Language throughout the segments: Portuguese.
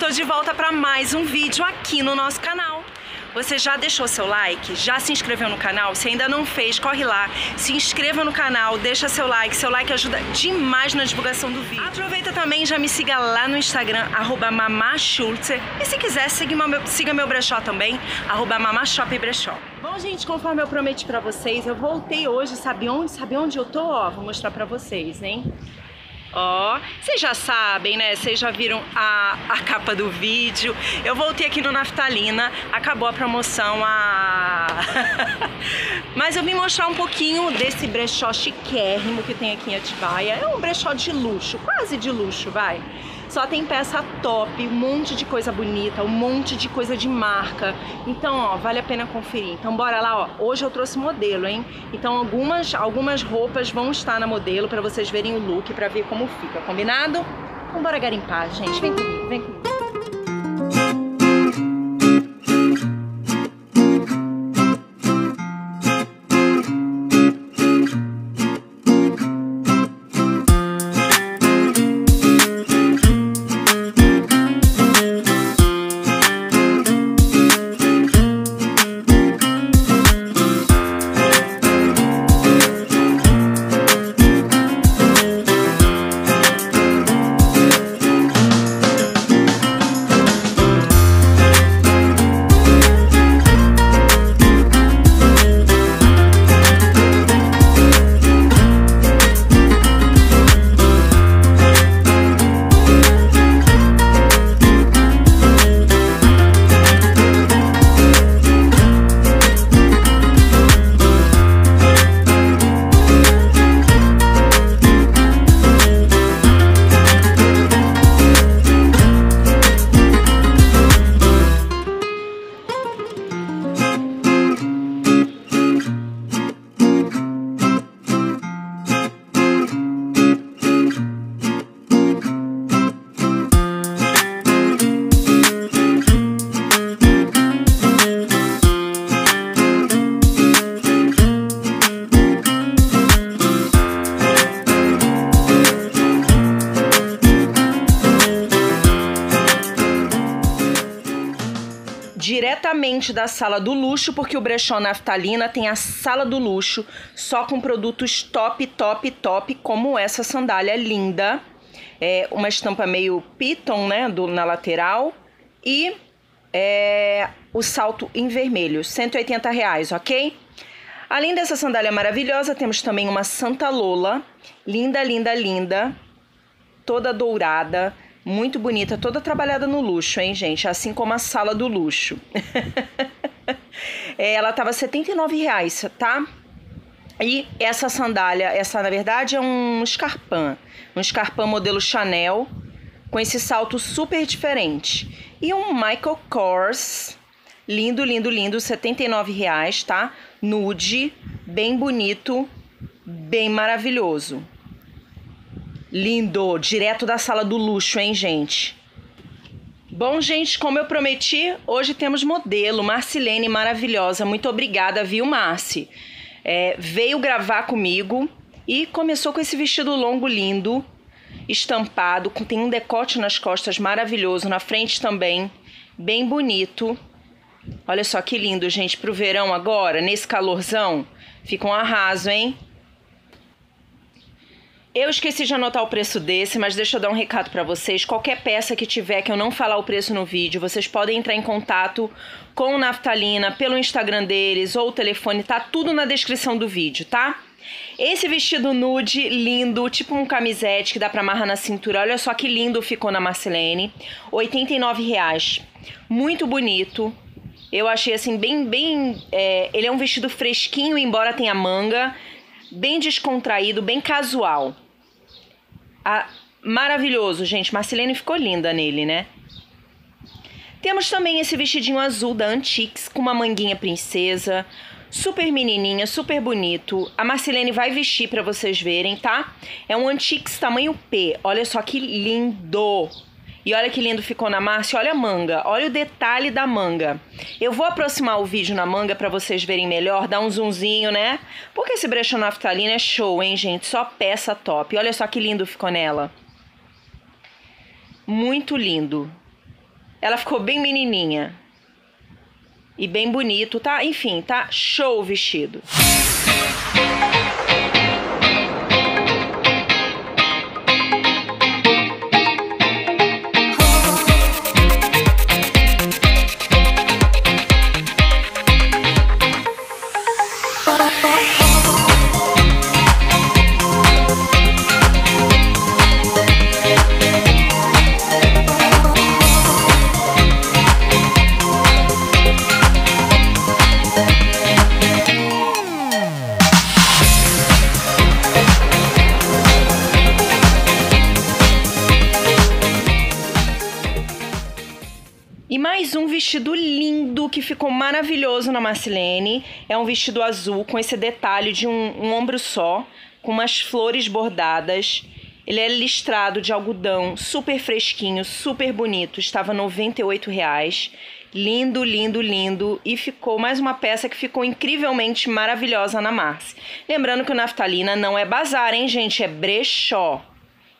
estou de volta para mais um vídeo aqui no nosso canal. Você já deixou seu like? Já se inscreveu no canal? Se ainda não fez, corre lá, se inscreva no canal, deixa seu like ajuda demais na divulgação do vídeo. Aproveita também, já me siga lá no Instagram, @mamashultzer, e se quiser, siga meu brechó também, @mamashopbrechó. Bom, gente, conforme eu prometi pra vocês, eu voltei hoje, sabe onde eu tô? Ó, vou mostrar pra vocês, hein? Ó, vocês já sabem, né? Vocês já viram a capa do vídeo. Eu voltei aqui no Naftalina, acabou a promoção, mas eu vim mostrar um pouquinho desse brechó chiquérrimo que tem aqui em Atibaia. É um brechó de luxo, quase de luxo, vai. Só tem peça top, um monte de coisa bonita, um monte de coisa de marca. Então, ó, vale a pena conferir. Então, bora lá, ó. Hoje eu trouxe modelo, hein? Então, algumas roupas vão estar na modelo pra vocês verem o look, pra ver como fica, combinado? Então, bora garimpar, gente. Vem comigo, vem comigo. Diretamente da sala do luxo, porque o brechó Naftalina tem a sala do luxo, só com produtos top, top, top, como essa sandália linda. É uma estampa meio piton, né, na lateral. E o salto em vermelho, R$180, ok? Além dessa sandália maravilhosa, temos também uma Santa Lola, linda, linda, linda, toda dourada. Muito bonita, toda trabalhada no luxo, hein, gente? Assim como a sala do luxo. Ela tava R$79, tá? E essa sandália, essa na verdade é um escarpin modelo Chanel, com esse salto super diferente. E um Michael Kors, lindo, lindo, lindo, R$79, tá? Nude, bem bonito, bem maravilhoso. Lindo, direto da sala do luxo, hein, gente? Bom, gente, como eu prometi, hoje temos modelo, Marcilene maravilhosa. Muito obrigada, viu, Marci? Veio gravar comigo e começou com esse vestido longo lindo, estampado, tem um decote nas costas maravilhoso, na frente também, bem bonito. Olha só que lindo, gente, pro verão agora, nesse calorzão, fica um arraso, hein? Eu esqueci de anotar o preço desse, mas deixa eu dar um recado pra vocês. Qualquer peça que tiver que eu não falar o preço no vídeo, vocês podem entrar em contato com o Naftalina, pelo Instagram deles ou o telefone, tá tudo na descrição do vídeo, tá? Esse vestido nude, lindo, tipo um camisete que dá pra amarrar na cintura. Olha só que lindo ficou na Marcilene, R$89, muito bonito. Eu achei assim, ele é um vestido fresquinho, embora tenha manga, bem descontraído, bem casual. Maravilhoso, gente. Marcilene ficou linda nele, né? Temos também esse vestidinho azul da Antiques, com uma manguinha princesa. Super menininha, super bonito. A Marcilene vai vestir pra vocês verem, tá? É um Antiques tamanho P. Olha só que lindo! E olha que lindo ficou na Márcia. Olha a manga, olha o detalhe da manga. Eu vou aproximar o vídeo na manga pra vocês verem melhor, dar um zoomzinho, né? Porque esse brechó Naftalina é show, hein, gente? Só peça top. Olha só que lindo ficou nela. Muito lindo. Ela ficou bem menininha. E bem bonito, tá? Enfim, tá show o vestido. Vestido lindo, que ficou maravilhoso na Marcilene. É um vestido azul com esse detalhe de um ombro só, com umas flores bordadas. Ele é listrado de algodão, super fresquinho, super bonito. Estava R$ 98,00. Lindo, lindo, lindo. E ficou mais uma peça que ficou incrivelmente maravilhosa na Marci. Lembrando que o Naftalina não é bazar, hein, gente? É brechó.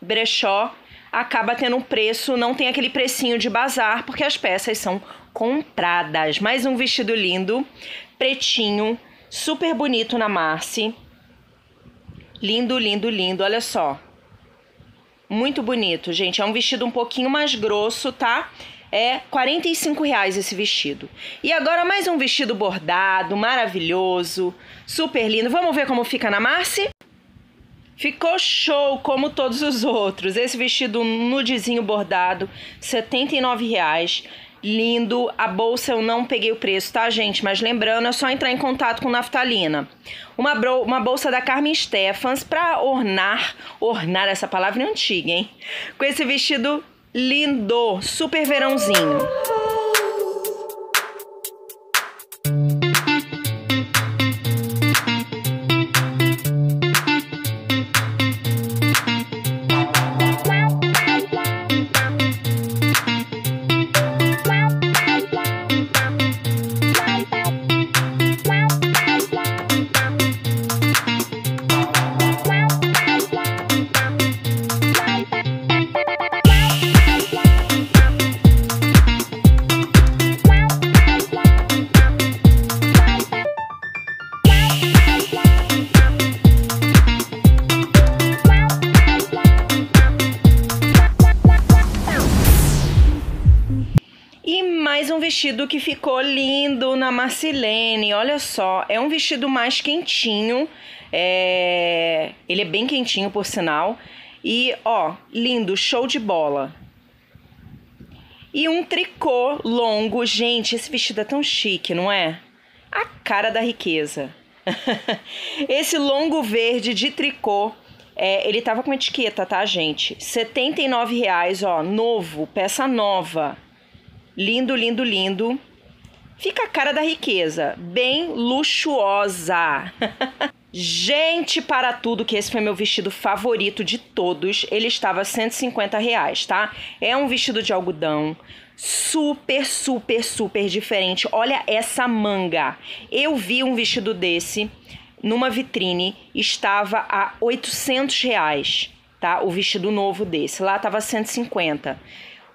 Brechó acaba tendo um preço, não tem aquele precinho de bazar, porque as peças são compradas. Mais um vestido lindo, pretinho, super bonito na Marci. Lindo, lindo, lindo, olha só. Muito bonito, gente. É um vestido um pouquinho mais grosso, tá? É R$ 45,00 esse vestido. E agora mais um vestido bordado, maravilhoso, super lindo. Vamos ver como fica na Marci? Ficou show, como todos os outros. Esse vestido nudezinho bordado, R$ 79,00. Lindo, a bolsa eu não peguei o preço, tá, gente? Mas lembrando, é só entrar em contato com Naftalina. Uma bolsa da Carmen Stephans pra ornar essa palavra é antiga, hein? Com esse vestido lindo, super verãozinho. Vestido que ficou lindo na Marcilene, olha só, é um vestido mais quentinho, ele é bem quentinho por sinal, e ó, lindo, show de bola. E um tricô longo, gente, esse vestido é tão chique, não é? A cara da riqueza. Esse longo verde de tricô, ele tava com etiqueta, tá, gente? R$ 79,00, ó, novo, peça nova. Lindo, lindo, lindo. Fica a cara da riqueza. Bem luxuosa. Gente, para tudo, que esse foi meu vestido favorito de todos. Ele estava R$ 150,00, tá? É um vestido de algodão. Super, super, super diferente. Olha essa manga. Eu vi um vestido desse numa vitrine. Estava a R$ 800,00, tá? O vestido novo desse. Lá estava R$ 150,00.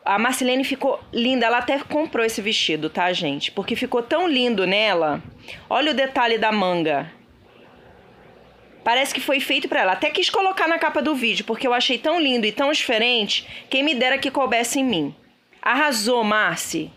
A Marcilene ficou linda, ela até comprou esse vestido, tá, gente? Porque ficou tão lindo nela. Olha o detalhe da manga. Parece que foi feito pra ela. Até quis colocar na capa do vídeo, porque eu achei tão lindo e tão diferente. Quem me dera que coubesse em mim. Arrasou, Marci!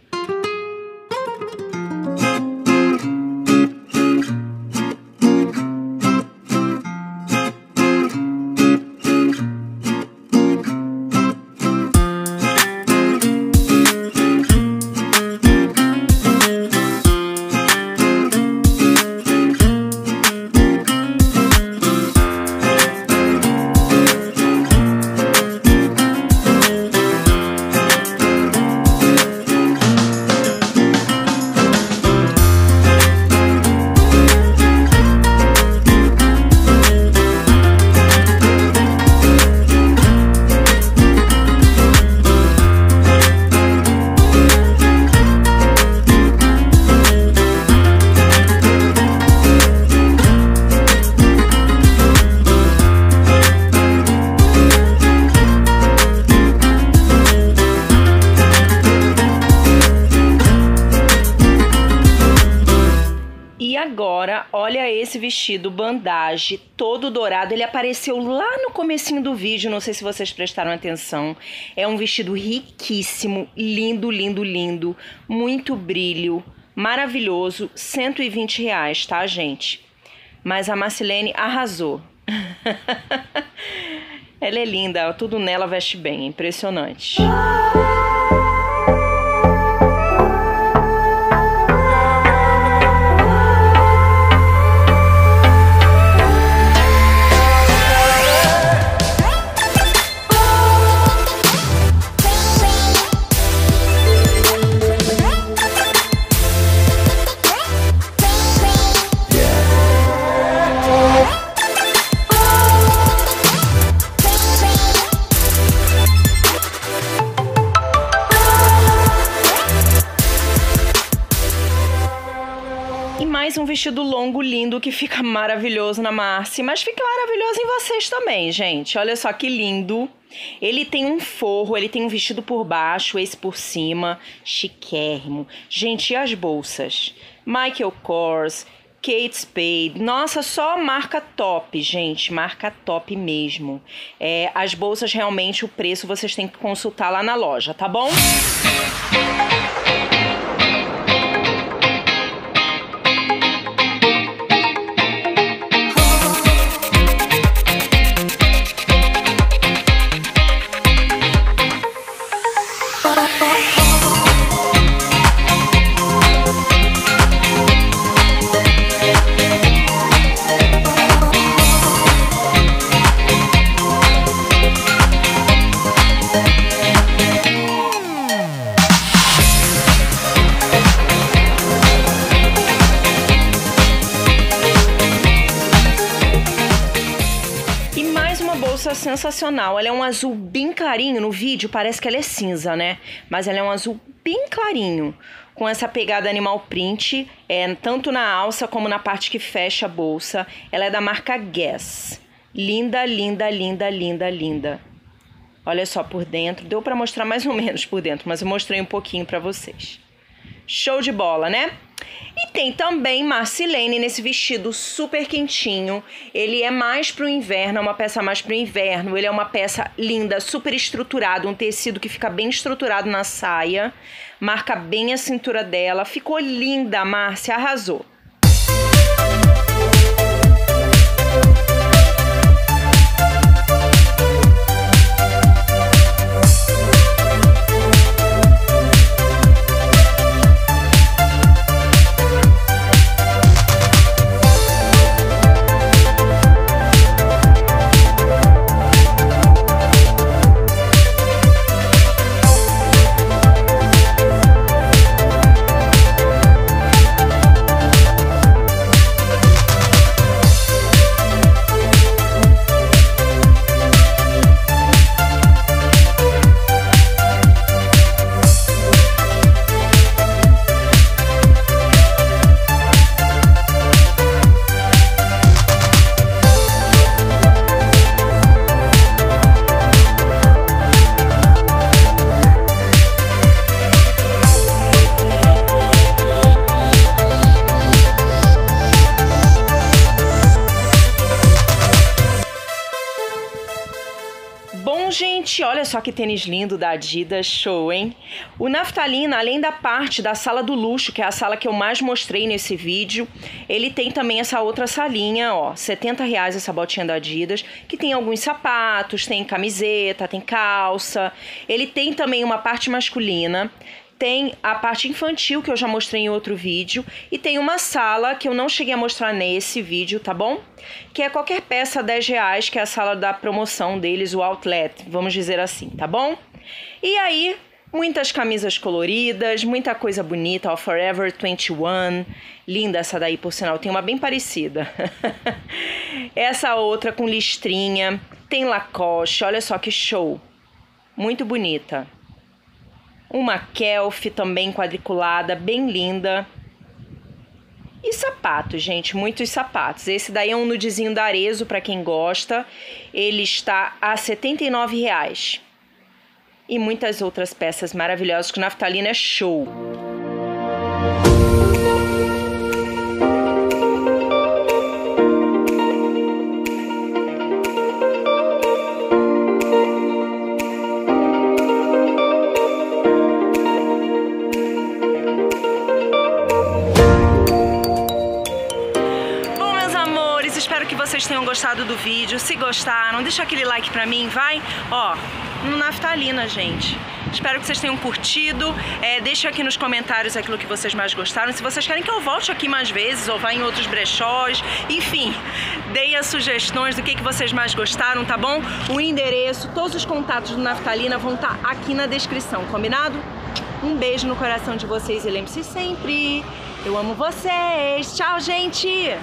esse vestido bandage, todo dourado. Ele apareceu lá no comecinho do vídeo, não sei se vocês prestaram atenção. É um vestido riquíssimo, lindo, lindo, lindo. Muito brilho, maravilhoso. R$120, tá, gente? Mas a Marcilene arrasou. Ela é linda, tudo nela veste bem, impressionante. Um vestido longo, lindo, que fica maravilhoso na Marci, mas fica maravilhoso em vocês também, gente. Olha só que lindo. Ele tem um forro, ele tem um vestido por baixo, esse por cima, chiquérrimo. Gente, e as bolsas? Michael Kors, Kate Spade, nossa, só marca top, gente, marca top mesmo. É, as bolsas, realmente, o preço vocês têm que consultar lá na loja, tá bom? Sensacional, ela é um azul bem clarinho. No vídeo parece que ela é cinza, né? Mas ela é um azul bem clarinho, com essa pegada animal print, tanto na alça como na parte que fecha a bolsa. Ela é da marca Guess. Linda, linda, linda, linda, linda. Olha só por dentro, deu pra mostrar mais ou menos por dentro, mas eu mostrei um pouquinho pra vocês. Show de bola, né? E tem também Marcilene nesse vestido super quentinho. Ele é mais pro inverno, é uma peça mais pro inverno. Ele é uma peça linda, super estruturada, um tecido que fica bem estruturado na saia. Marca bem a cintura dela. Ficou linda, a Marci arrasou. Olha só que tênis lindo da Adidas, show, hein? O Naftalina, além da parte da sala do luxo, que é a sala que eu mais mostrei nesse vídeo, ele tem também essa outra salinha, ó, R$70 essa botinha da Adidas, que tem alguns sapatos, tem camiseta, tem calça. Ele tem também uma parte masculina, tem a parte infantil, que eu já mostrei em outro vídeo, e tem uma sala que eu não cheguei a mostrar nesse vídeo, tá bom? Que é qualquer peça R$10, que é a sala da promoção deles, o outlet, vamos dizer assim, tá bom? E aí, muitas camisas coloridas, muita coisa bonita, ó, Forever 21, linda essa daí, por sinal, tem uma bem parecida. Essa outra com listrinha, tem Lacoste, olha só que show, muito bonita. Uma Kelf também quadriculada, bem linda. E sapatos, gente, muitos sapatos. Esse daí é um nudezinho da Arezzo, para quem gosta. Ele está a R$79. E muitas outras peças maravilhosas, que o Naftalina é show. que vocês tenham gostado do vídeo. Se gostaram, deixa aquele like pra mim, vai, ó, no Naftalina, gente. Espero que vocês tenham curtido. Deixa aqui nos comentários aquilo que vocês mais gostaram. Se vocês querem que eu volte aqui mais vezes ou vá em outros brechós, enfim, deem as sugestões do que vocês mais gostaram, tá bom? O endereço, todos os contatos do Naftalina vão estar aqui na descrição, combinado? Um beijo no coração de vocês e lembre-se sempre, eu amo vocês. Tchau, gente!